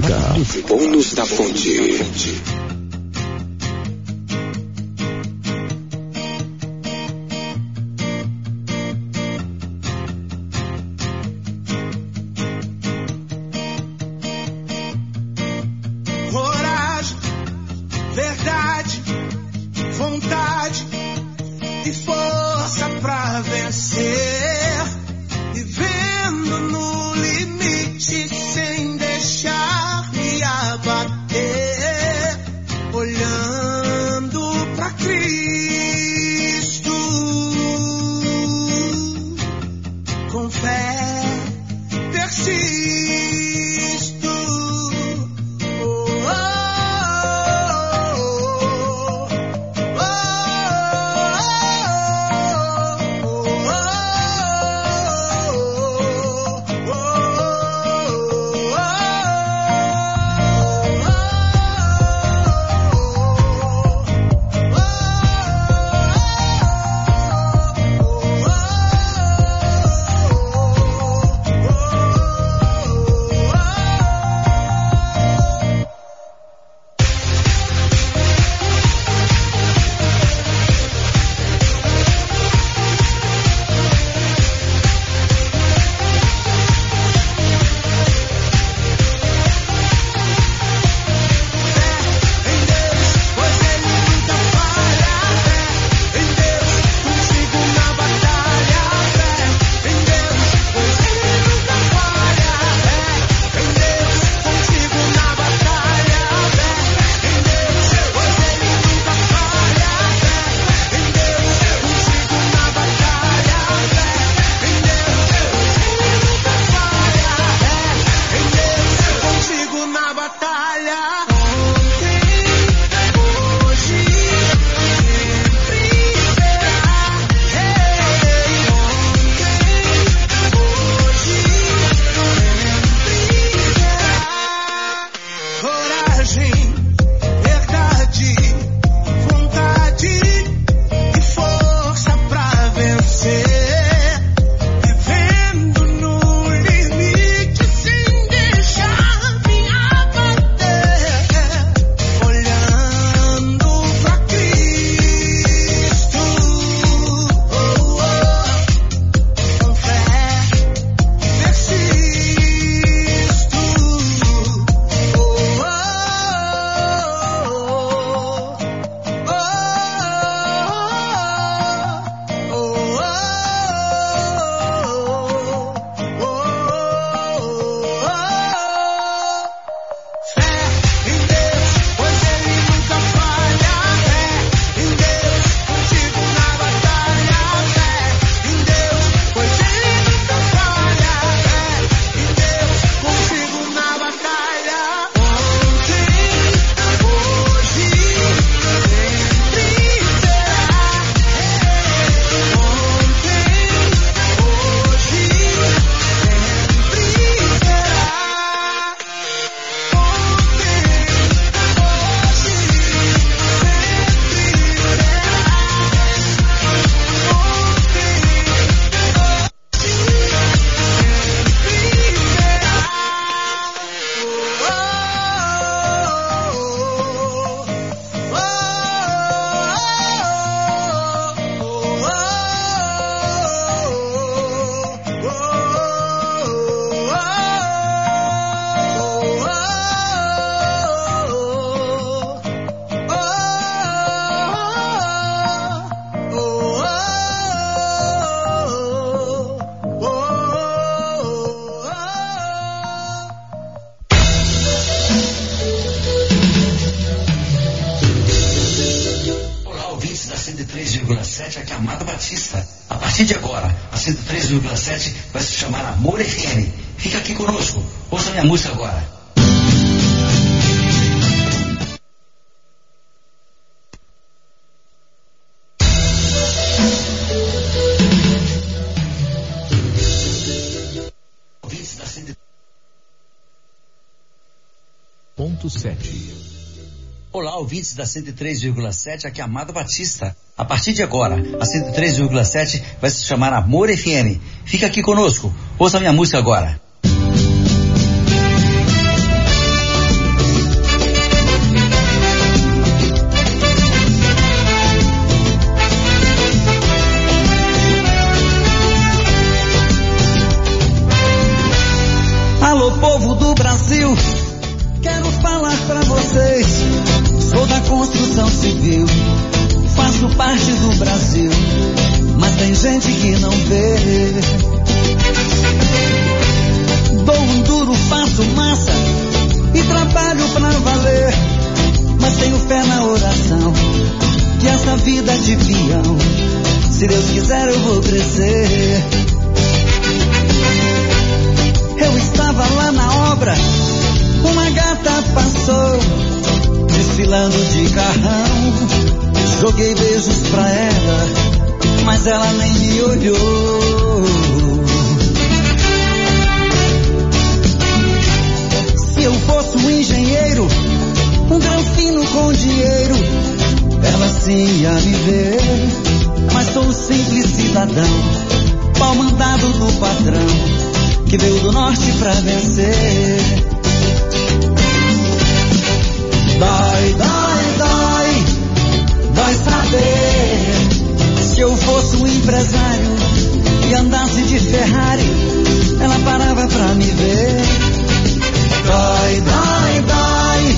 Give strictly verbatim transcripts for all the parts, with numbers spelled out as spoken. música. Bônus da Fonte. Coragem, verdade, vontade e força pra vencer. Vivendo no limite sem deixar me abater, olhando pra Cristo, com fé persisto. Oh, oh, oh, oh, oh, oh, oh, oh. Aqui é Amado Batista. A partir de agora, a cento e três vírgula sete vai se chamar Amor F M. Fica aqui conosco, ouça minha música agora. Ponto sete. Olá, ouvintes da cento e três vírgula sete, aqui é Amado Batista. A partir de agora, a cento e três vírgula sete vai se chamar Amor F M. Fica aqui conosco, ouça minha música agora. viveu. Faço parte do Brasil, mas tem gente que não vê. Dou um duro, faço massa e trabalho pra valer. Mas tenho fé na oração, que essa vida é de peão, se Deus quiser eu vou crescer. Eu estava lá na obra, uma gata passou, desfilando de carrão. Joguei beijos pra ela, mas ela nem me olhou. Se eu fosse um engenheiro, um granfino com dinheiro, ela sim ia me ver. Mas sou um simples cidadão, pau mandado do patrão, que veio do norte pra vencer. Dói, dói, dói, dói saber. Se eu fosse um empresário e andasse de Ferrari, ela parava pra me ver. Dói, dói, dói,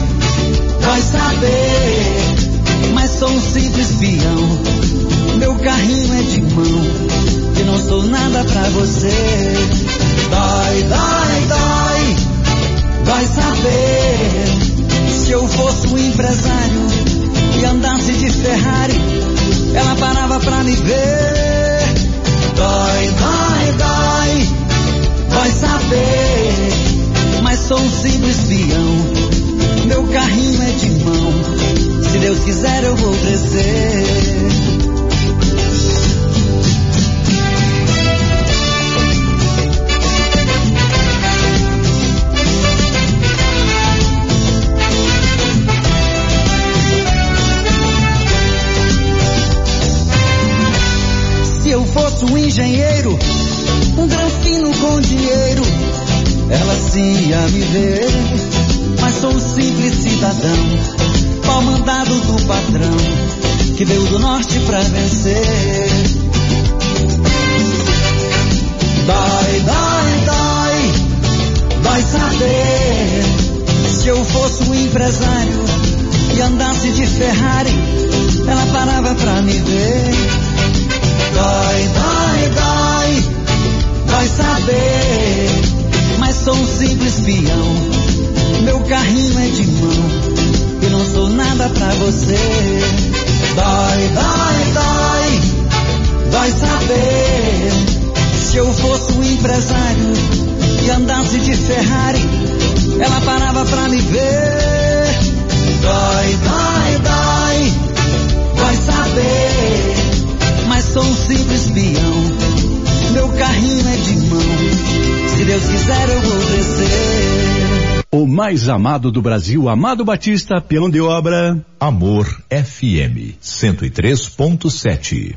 dói saber. Mas sou um simples peão, meu carrinho é de mão, e não sou nada pra você. Dói, dói, dói, dói saber. Se eu fosse um empresário e andasse de Ferrari, ela parava pra me ver. Dói, dói, dói, dói saber. Mas sou um simples peão, meu carrinho é de mão, se Deus quiser eu vou crescer. Um engenheiro, um granfino com dinheiro, ela sim ia me ver. Mas sou um simples cidadão, pau mandado do patrão, que veio do norte pra vencer. Dói, dói, dói, dói saber. Se eu fosse um empresário e andasse de Ferrari, ela parava pra me ver. Dói, dói, dói, dói saber. Mas sou um simples peão, meu carrinho é de mão, e não sou nada pra você. Dói, dói, dói, dói saber. Se eu fosse um empresário e andasse de Ferrari, ela parava pra me ver. Dói, dói, dói, dói saber. Mas sou um simples peão, meu carrinho é de mão, se Deus quiser eu vou descer. O mais amado do Brasil, Amado Batista, peão de obra. Amor F M cento e três ponto sete.